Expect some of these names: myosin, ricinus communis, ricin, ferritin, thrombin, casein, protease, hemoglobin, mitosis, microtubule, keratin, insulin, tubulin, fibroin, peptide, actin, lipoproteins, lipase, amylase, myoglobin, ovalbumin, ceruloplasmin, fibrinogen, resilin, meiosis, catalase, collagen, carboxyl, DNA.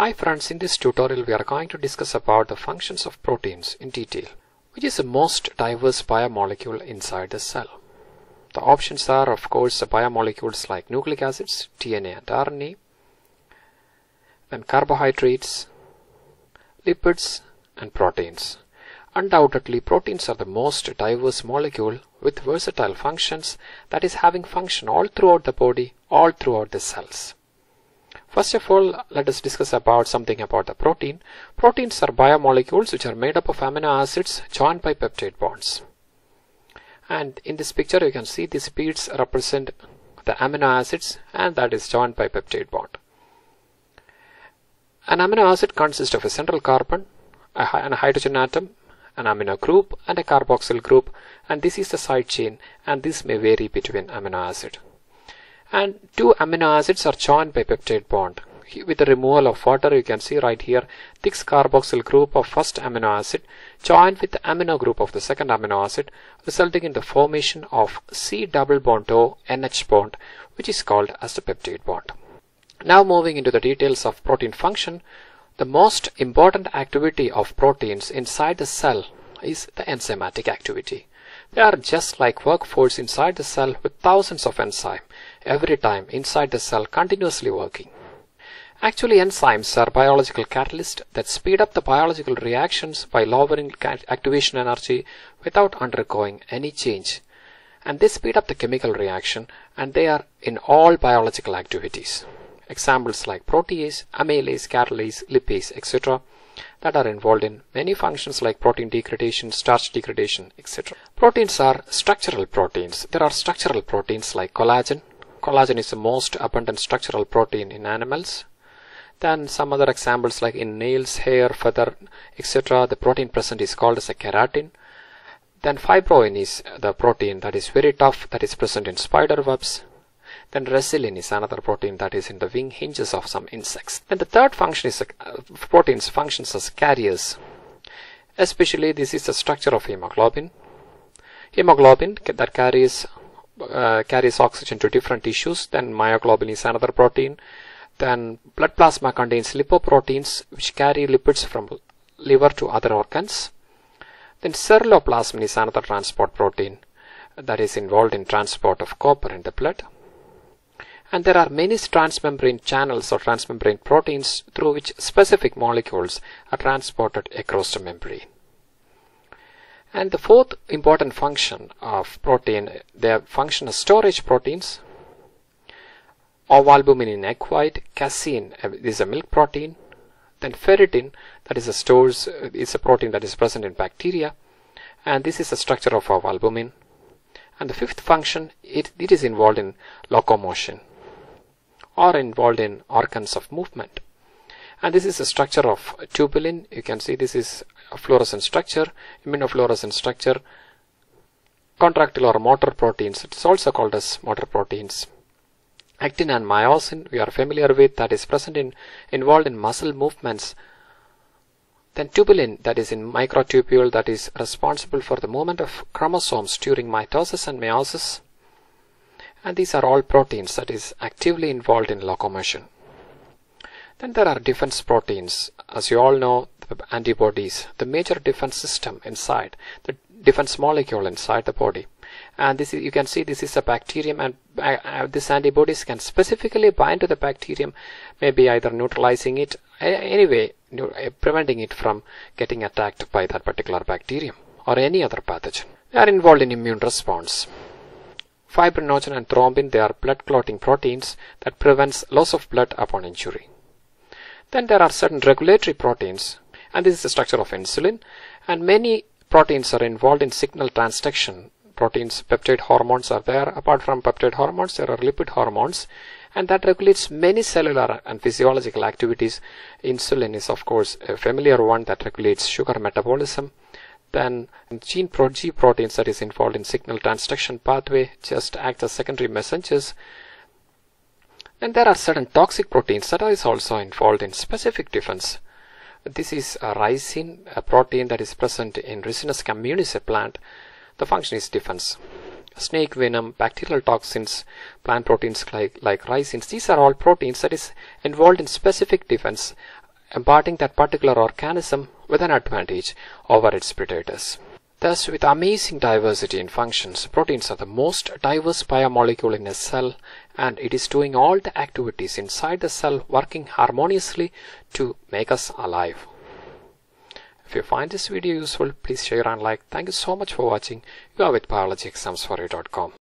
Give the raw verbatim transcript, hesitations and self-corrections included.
Hi friends, in this tutorial we are going to discuss about the functions of proteins in detail, which is the most diverse biomolecule inside the cell. The options are of course the biomolecules like nucleic acids, D N A and R N A, then carbohydrates, lipids and proteins. Undoubtedly, proteins are the most diverse molecule with versatile functions, that is having function all throughout the body, all throughout the cells. First of all, let us discuss about something about the protein. Proteins are biomolecules which are made up of amino acids joined by peptide bonds. And in this picture you can see these beads represent the amino acids and that is joined by peptide bond. An amino acid consists of a central carbon, a hydrogen atom, an amino group and a carboxyl group, and this is the side chain, and this may vary between amino acid. And two amino acids are joined by peptide bond. With the removal of water, you can see right here thick carboxyl group of first amino acid joined with the amino group of the second amino acid, resulting in the formation of C double bond O N H bond, which is called as the peptide bond. Now moving into the details of protein function, the most important activity of proteins inside the cell is the enzymatic activity. They are just like workforce inside the cell with thousands of enzymes every time inside the cell continuously working. Actually, enzymes are biological catalysts that speed up the biological reactions by lowering activation energy without undergoing any change. And they speed up the chemical reaction, and they are in all biological activities. Examples like protease, amylase, catalase, lipase, et cetera that are involved in many functions like protein degradation, starch degradation, et cetera. Proteins are structural proteins. There are structural proteins like collagen. Collagen is the most abundant structural protein in animals. Then some other examples like in nails, hair, feather, et cetera. The protein present is called as a keratin. Then fibroin is the protein that is very tough, that is present in spider webs. Then resilin is another protein that is in the wing hinges of some insects. And the third function is uh, proteins functions as carriers. Especially this is the structure of hemoglobin. Hemoglobin that carries uh, carries oxygen to different tissues. Then myoglobin is another protein. Then blood plasma contains lipoproteins which carry lipids from liver to other organs. Then ceruloplasmin is another transport protein that is involved in transport of copper in the blood. And there are many transmembrane channels or transmembrane proteins through which specific molecules are transported across the membrane. And the fourth important function of protein, their function as storage proteins, ovalbumin in egg white, casein is a milk protein, then ferritin that is a stores is a protein that is present in bacteria, and this is the structure of ovalbumin. And the fifth function, it, it is involved in locomotion, or involved in organs of movement. And this is the structure of tubulin. You can see this is a fluorescent structure, immunofluorescent structure, contractile or motor proteins. It's also called as motor proteins. Actin and myosin we are familiar with, that is present in involved in muscle movements. Then tubulin that is in microtubule that is responsible for the movement of chromosomes during mitosis and meiosis. And these are all proteins that is actively involved in locomotion. Then there are defense proteins. As you all know, the antibodies, the major defense system inside, the defense molecule inside the body. And this is, you can see this is a bacterium, and uh, this antibodies can specifically bind to the bacterium, maybe either neutralizing it, anyway preventing it from getting attacked by that particular bacterium or any other pathogen. They are involved in immune response. Fibrinogen and thrombin, they are blood clotting proteins that prevents loss of blood upon injury. Then there are certain regulatory proteins, and this is the structure of insulin, and many proteins are involved in signal transduction. Proteins, peptide hormones are there. Apart from peptide hormones, there are lipid hormones, and that regulates many cellular and physiological activities. Insulin is of course a familiar one that regulates sugar metabolism. Then gene pro G proteins that is involved in signal transduction pathway just act as secondary messengers. And there are certain toxic proteins that is also involved in specific defense. This is a ricin, a protein that is present in Ricinus communis, a plant. The function is defense. Snake venom, bacterial toxins, plant proteins like, like ricins, these are all proteins that is involved in specific defense imparting that particular organism with an advantage over its predators. Thus, with amazing diversity in functions, proteins are the most diverse biomolecule in a cell, and it is doing all the activities inside the cell working harmoniously to make us alive. If you find this video useful, please share and like. Thank you so much for watching. You are with biology exams for you dot com.